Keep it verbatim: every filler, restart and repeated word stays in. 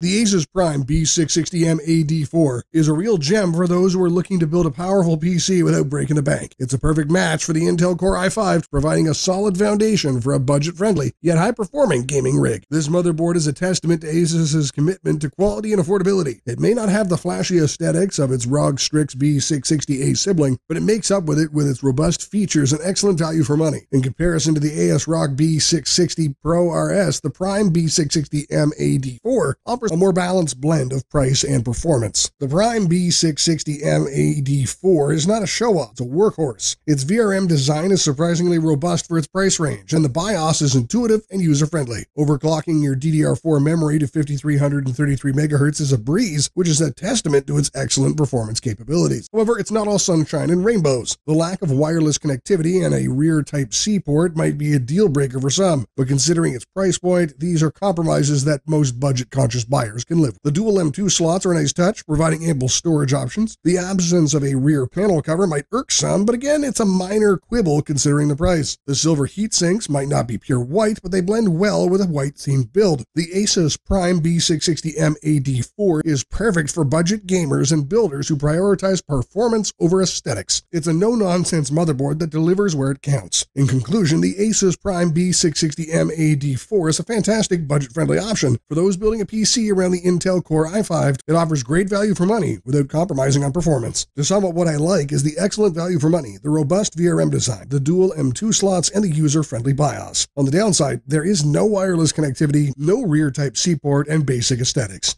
The ASUS Prime B six sixty M A D four is a real gem for those who are looking to build a powerful P C without breaking the bank. It's a perfect match for the Intel Core i five, providing a solid foundation for a budget-friendly, yet high-performing gaming rig. This motherboard is a testament to ASUS's commitment to quality and affordability. It may not have the flashy aesthetics of its R O G Strix B six sixty A sibling, but it makes up with it with its robust features and excellent value for money. In comparison to the ASRock B six sixty Pro R S, the Prime B six sixty M A D four offers a more balanced blend of price and performance. The Prime B six sixty M A D four is not a show-off, it's a workhorse. Its V R M design is surprisingly robust for its price range, and the BIOS is intuitive and user-friendly. Overclocking your D D R four memory to fifty-three thirty-three megahertz is a breeze, which is a testament to its excellent performance capabilities. However, it's not all sunshine and rainbows. The lack of wireless connectivity and a rear Type C port might be a deal-breaker for some, but considering its price point, these are compromises that most budget-conscious buyers can live with. The dual M two slots are a nice touch, providing ample storage options. The absence of a rear panel cover might irk some, but again, it's a minor quibble considering the price. The silver heatsinks might not be pure white, but they blend well with a white-themed build. The ASUS Prime B six sixty M A D four is perfect for budget gamers and builders who prioritize performance over aesthetics. It's a no-nonsense motherboard that delivers where it counts. In conclusion, the ASUS Prime B six sixty M A D four is a fantastic budget-friendly option for those building a P C around the Intel Core i five, it offers great value for money without compromising on performance. To sum up, what I like is the excellent value for money, the robust V R M design, the dual M two slots, and the user-friendly BIOS. On the downside, there is no wireless connectivity, no rear Type C port, and basic aesthetics.